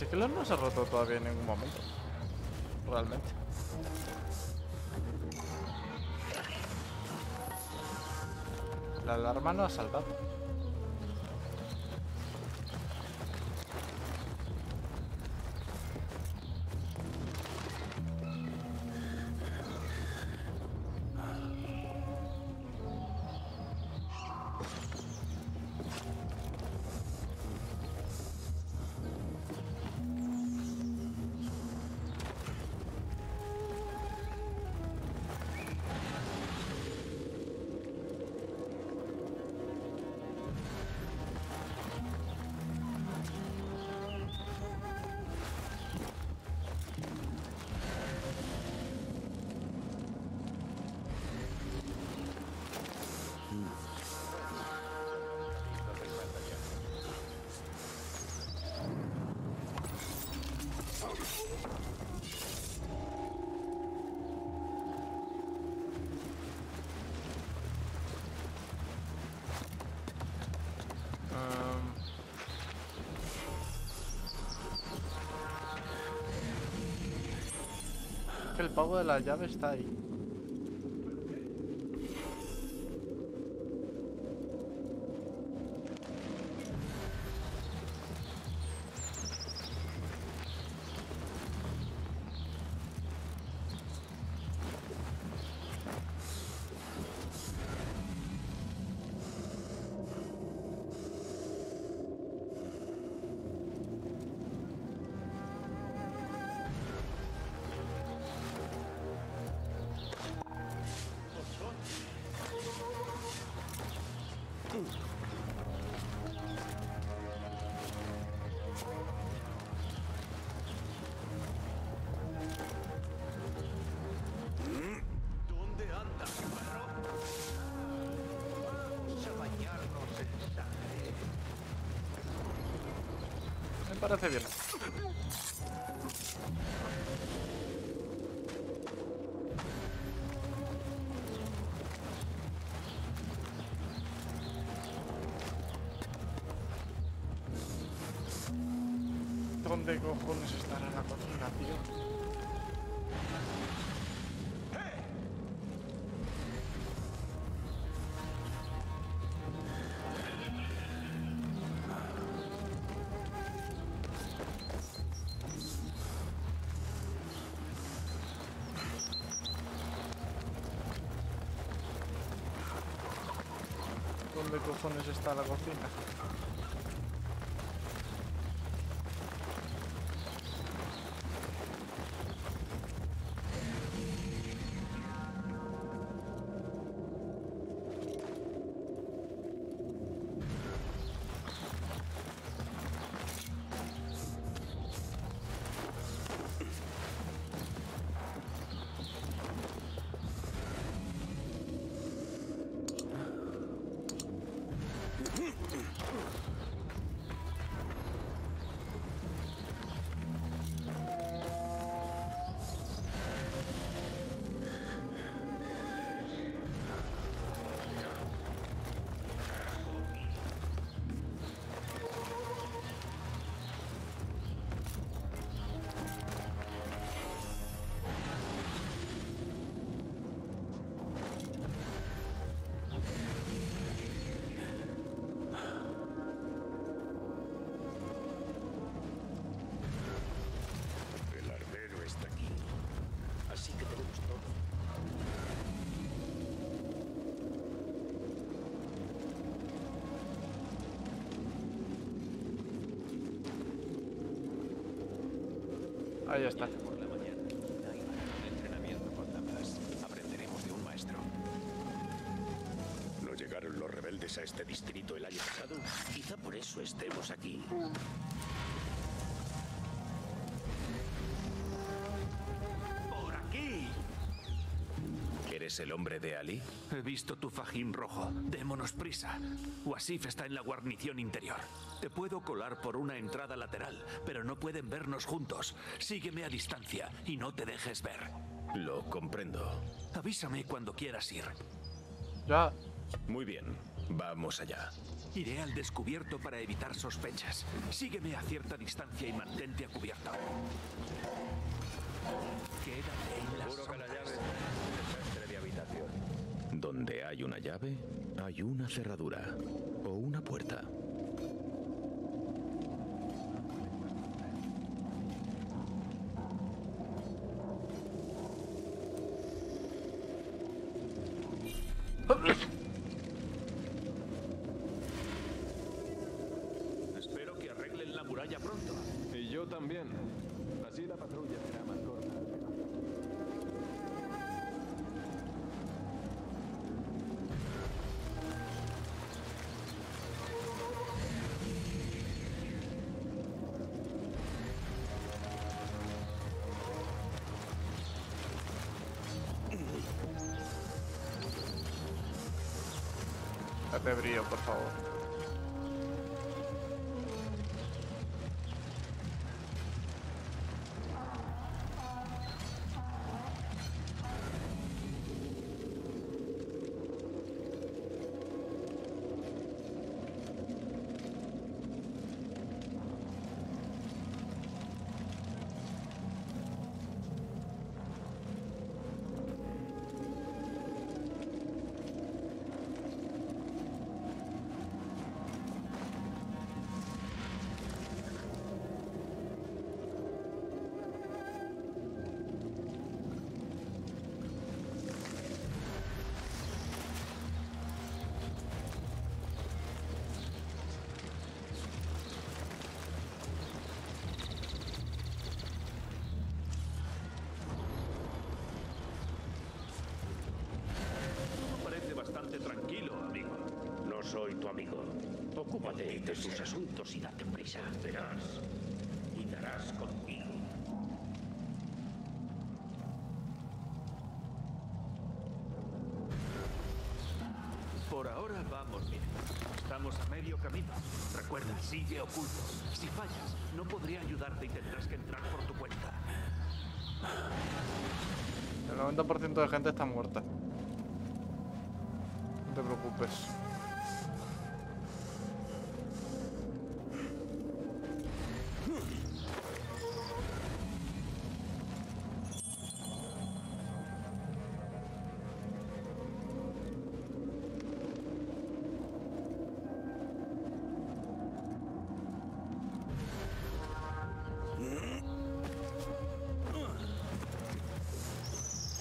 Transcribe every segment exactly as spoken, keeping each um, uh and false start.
Reciclar no se ha roto todavía en ningún momento. Realmente. La alarma no ha saltado. El pavo de la llave está ahí. Parece bien. ¿Dónde cojones estará la cocina, tío? ¿Dónde cojones está la cocina? Ahí está. Por la mañana, en entrenamiento con tablas, aprenderemos de un maestro. No llegaron los rebeldes a este distrito el año pasado. Quizá por eso estemos aquí. ¡Por aquí! ¿Eres el hombre de Ali? He visto tu fajín rojo. Démonos prisa. Wasif está en la guarnición interior. Te puedo colar por una entrada lateral, pero no pueden vernos juntos. Sígueme a distancia y no te dejes ver. Lo comprendo. Avísame cuando quieras ir. Ya. Muy bien, vamos allá. Iré al descubierto para evitar sospechas. Sígueme a cierta distancia y mantente a cubierto. Quédate en las sombras. Seguro que la llave está entre mi habitación. Donde hay una llave, hay una cerradura o una puerta. Espero que arreglen la muralla pronto. Y yo también. Así la patrulla será más corta. Hazme brillo, por favor. Tranquilo, amigo. No soy tu amigo. Ocúpate de sus asuntos y date prisa. Verás y darás conmigo. Por ahora vamos bien. Estamos a medio camino. Recuerda, sigue oculto. Si fallas, no podré ayudarte y tendrás que entrar por tu cuenta. El noventa por ciento de gente está muerta. No te preocupes.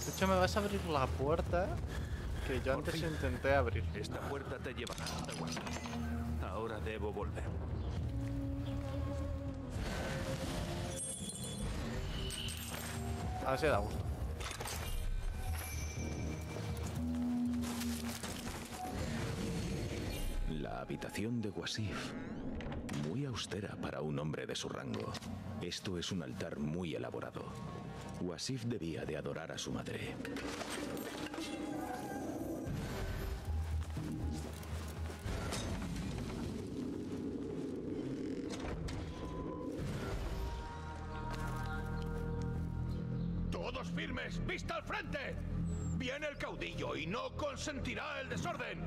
De hecho, ¿me vas a abrir la puerta? Que yo antes intenté abrir. Esta puerta te llevará hasta Wasif. Ahora debo volver. Ahora se da gusto. La habitación de Wasif. Muy austera para un hombre de su rango. Esto es un altar muy elaborado. Wasif debía de adorar a su madre. Firmes, vista al frente. Viene el caudillo y no consentirá el desorden.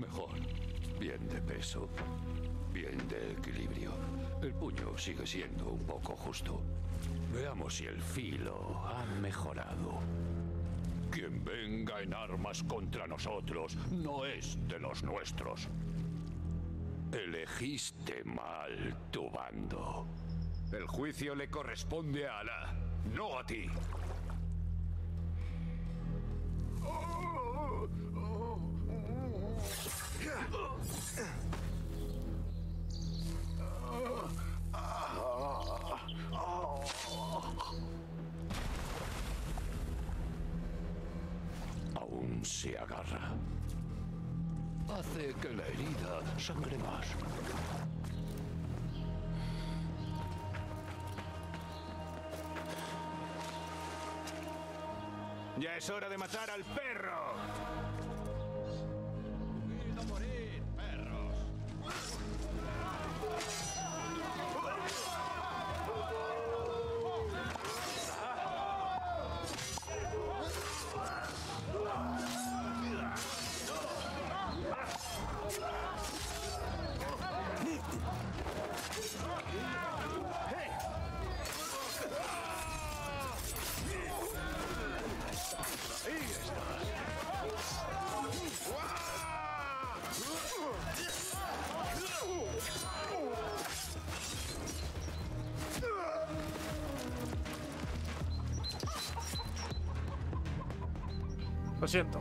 Mejor. Bien de peso, bien de equilibrio. El puño sigue siendo un poco justo. Veamos si el filo ha mejorado. Quien venga en armas contra nosotros no es de los nuestros. Elegiste mal tu bando. El juicio le corresponde a Alá, no a ti. Se agarra. Hace que la herida sangre más. Ya es hora de matar al perro. ¡Subid a morir, perros! Lo siento.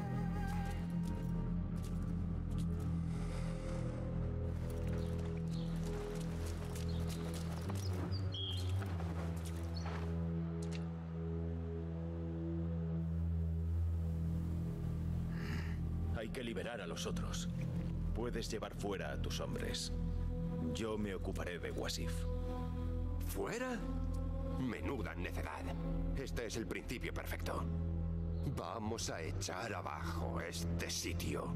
Hay que liberar a los otros. Puedes llevar fuera a tus hombres. Yo me ocuparé de Wasif. ¿Fuera? Menuda necedad. Este es el principio perfecto. Vamos a echar abajo este sitio.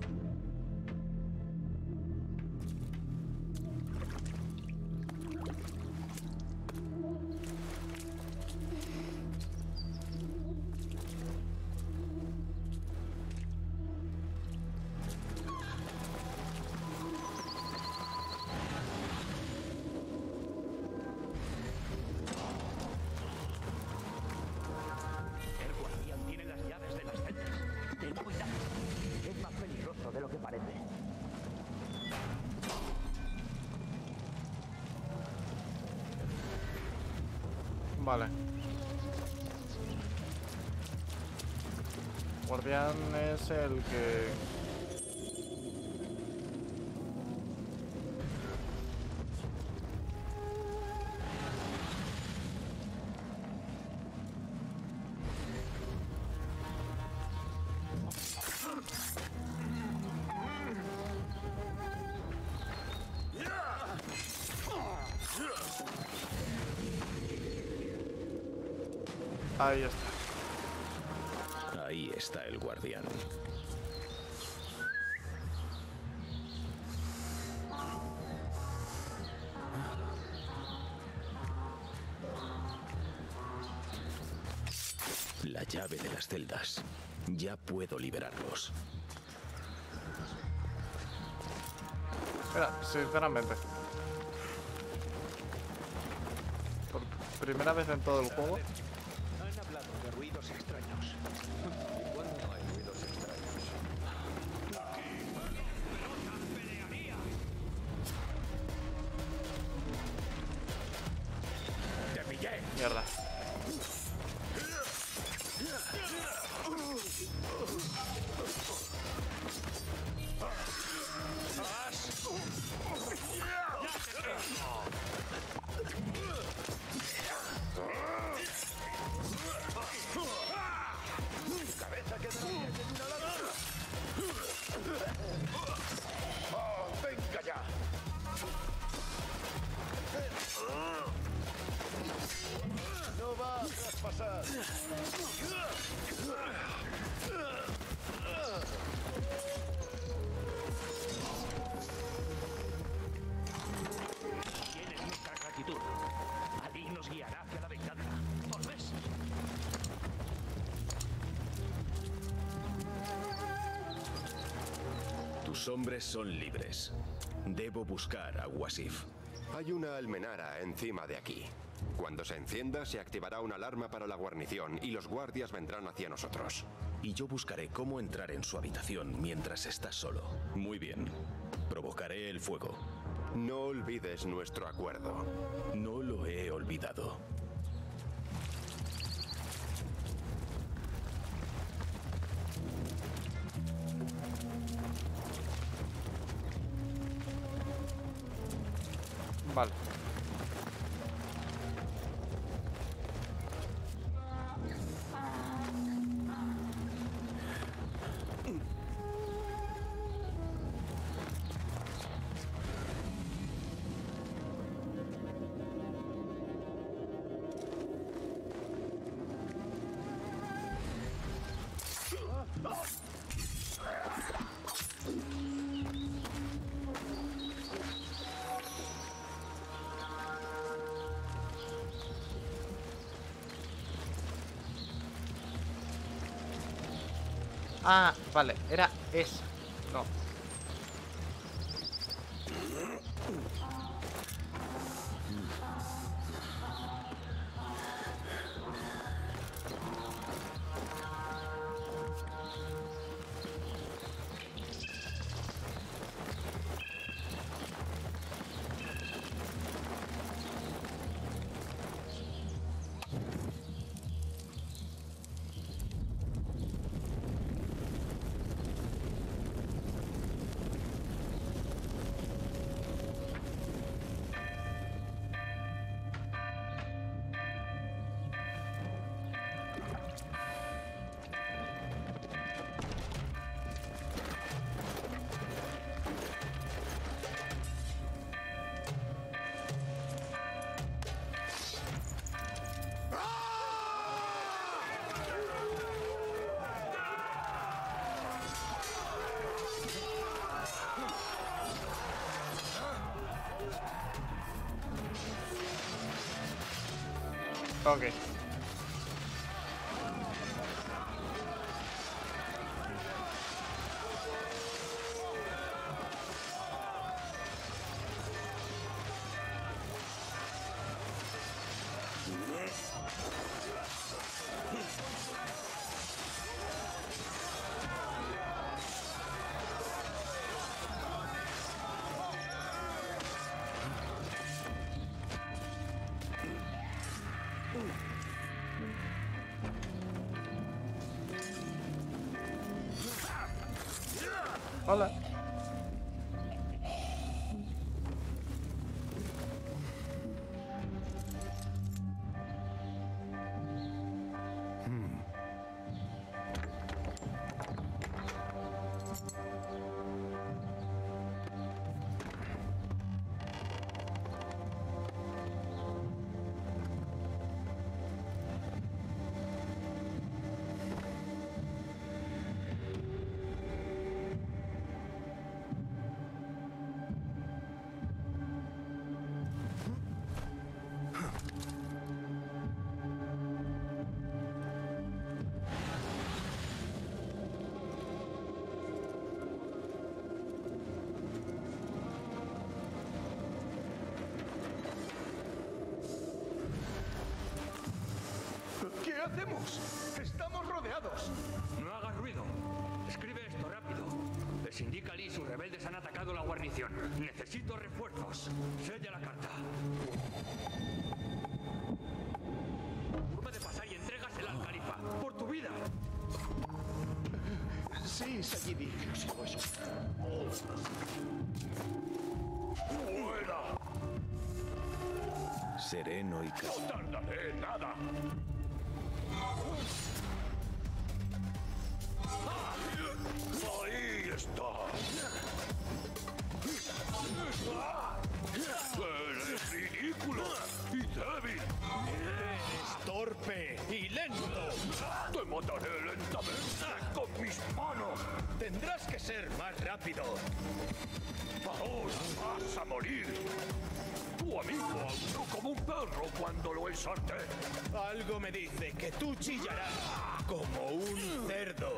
Vale. Guardián es el que... Ahí está. Ahí está el guardián. La llave de las celdas. Ya puedo liberarlos. Mira, sinceramente, por primera vez en todo el juego, extraños. ¿Y cuándo no hay ruidos extraños? ¡Te pillé! ¡Mierda! Tus hombres son libres. Debo buscar a Wasif. Hay una almenara encima de aquí. Cuando se encienda, se activará una alarma para la guarnición y los guardias vendrán hacia nosotros. Y yo buscaré cómo entrar en su habitación mientras está solo. Muy bien. Provocaré el fuego. No olvides nuestro acuerdo. No lo he olvidado. Vale. Ah, vale, era esa. No. toque. Hola. ¿Qué hacemos? ¡Estamos rodeados! No hagas ruido. Escribe esto rápido. Les indica Lee, sus rebeldes han atacado la guarnición. Necesito refuerzos. Sella la carta. Vuelve de pasar y entrégasela al califa. ¡Por tu vida! Sí, Sayidi. ¡Fuera! Sereno y calmo. ¡No tardaré nada! ¡Ahí está! ¡Eres ridículo y débil! ¡Eres torpe y lento! ¡Te mataré lentamente con mis manos! ¡Tendrás que ser más rápido! ¡Ahora vas a morir! Tu amigo aulló como un perro cuando lo ensarté. Algo me dice que tú chillarás como un cerdo.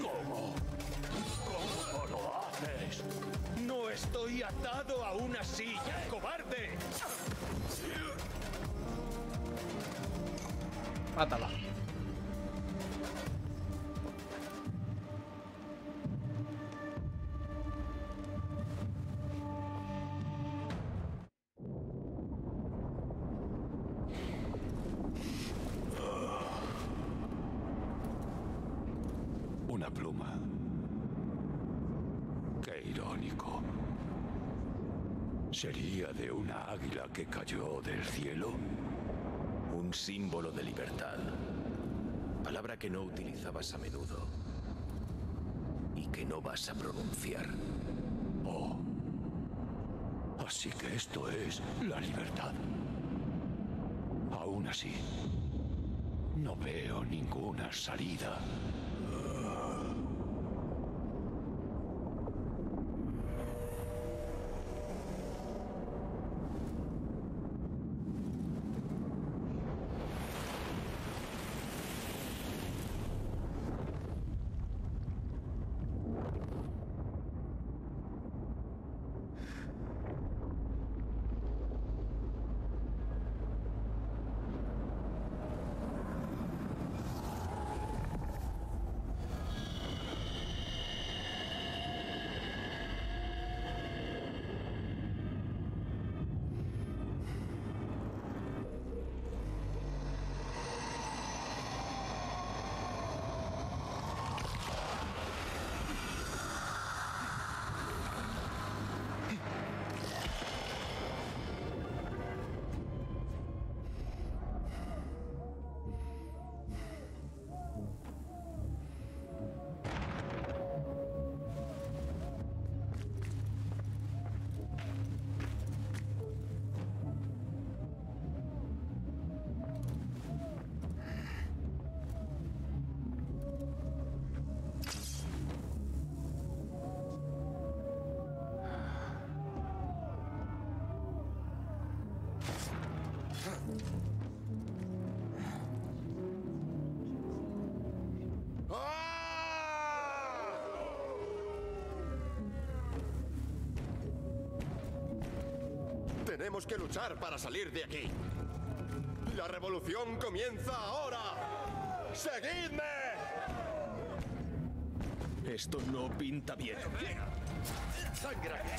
¿Cómo? ¿Cómo lo haces? No estoy atado a una silla, cobarde. Mátala. Una pluma. Qué irónico. ¿Sería de una águila que cayó del cielo? Un símbolo de libertad. Palabra que no utilizabas a menudo. Y que no vas a pronunciar. Oh. Así que esto es la libertad. Aún así, no veo ninguna salida. tenemos que luchar para salir de aquí. La revolución comienza ahora. ¡Seguidme! Esto no pinta bien. ¡Sangre! ¡Ahí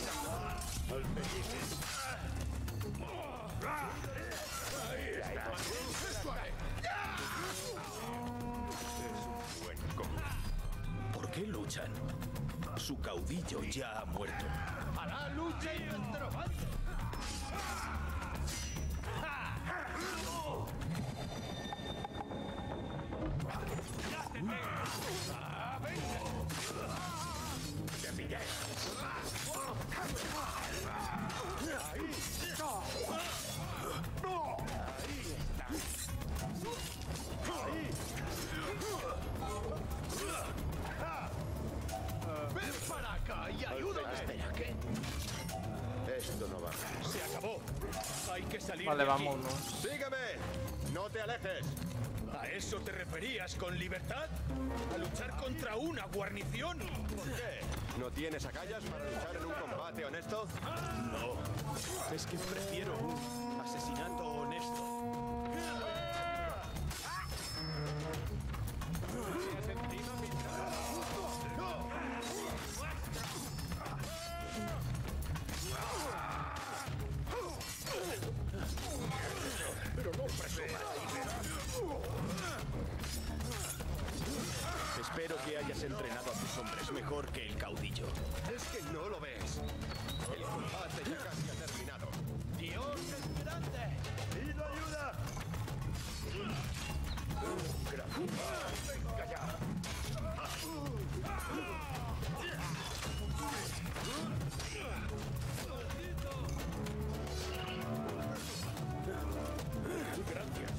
está! ¿Por qué luchan? Su caudillo ya ha muerto. ¡Hará lucha y nuestro bando! ¡Te pillé! ¡Ahí está! ¡No! ¡Ahí está! ¡Ahí! ¡Ven para acá y ayúdame! Espera, ¿qué? Esto no va. ¡Se acabó! Hay que salir. Vale, vámonos. ¡Sígueme! ¡No te alejes! ¿A eso te referías con libertad? ¿A luchar contra una guarnición? ¿Por qué? ¿No tienes agallas para luchar en un combate honesto? No. Es que prefiero un asesinato honesto. Pero no Espero que hayas entrenado a tus hombres mejor que el caudillo. Es que no lo ves. El combate ya casi ha terminado. ¡Dios es grande! ¡Y no ayuda! ¡Venga ya! Gracias.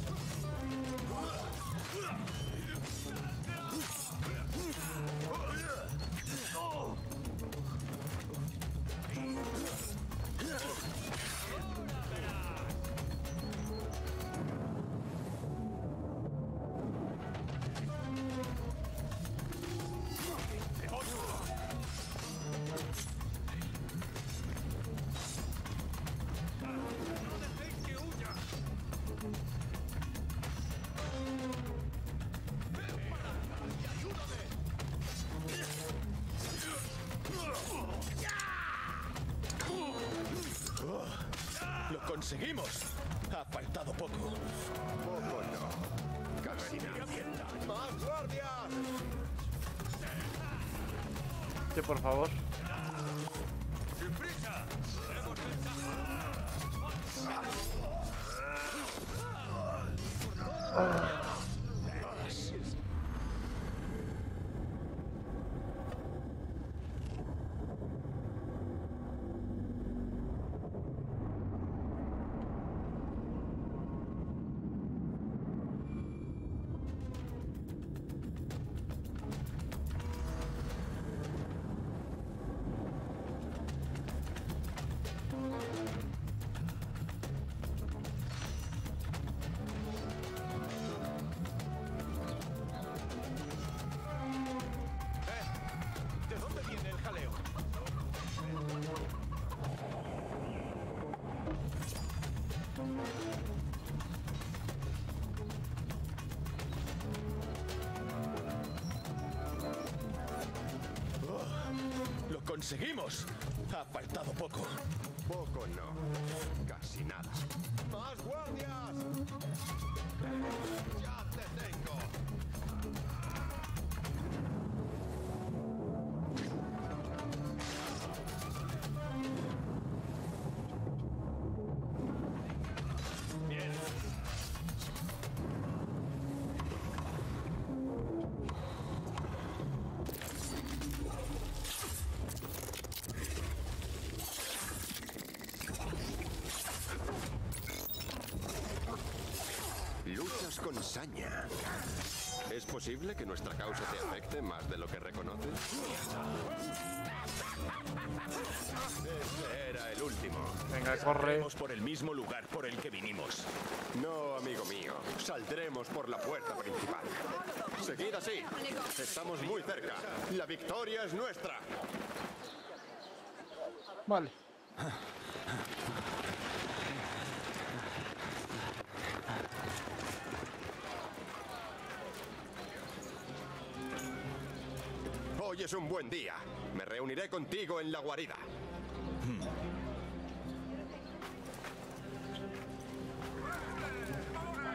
¡Seguimos! Ha faltado poco. Poco no. Casi nada. ¡Más guardias! Sí, por favor. ¡Sin prisa! ¡Tenemos ventaja! ¡Seguimos! Ha faltado poco. Poco no. Casi nada. ¡Más guardias! ¡Ya te tengo! Con saña. ¿Es posible que nuestra causa te afecte más de lo que reconoces? Este era el último. Venga, corre. Saldremos por el mismo lugar por el que vinimos. No, amigo mío. Saldremos por la puerta principal. Seguid así. Estamos muy cerca. La victoria es nuestra. Vale. hoy es un buen día. Me reuniré contigo en la guarida.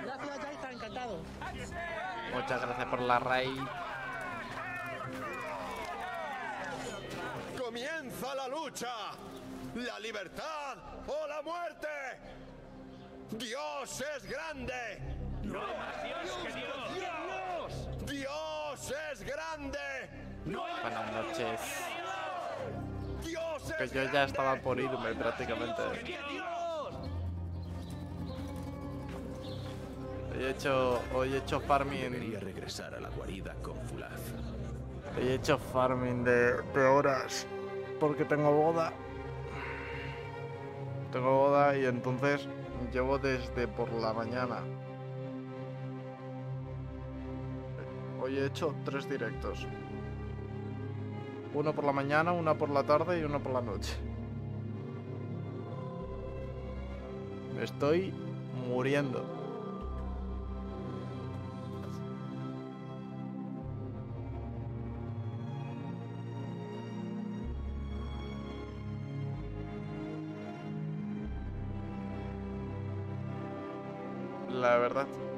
Gracias, Jaita, encantado. Muchas gracias por la raid. Comienza la lucha. La libertad o la muerte. Dios es grande. No hay más Dios que Dios. Dios es grande. Buenas noches. Que yo ya estaba por irme prácticamente. Hoy he hecho, hoy he hecho farming. Debería regresar a la guarida con Fulaz. Hoy he hecho farming de, de horas porque tengo boda. Tengo boda y entonces llevo desde por la mañana. Hoy he hecho tres directos. Uno por la mañana, una por la tarde y uno por la noche. Me estoy muriendo. La verdad.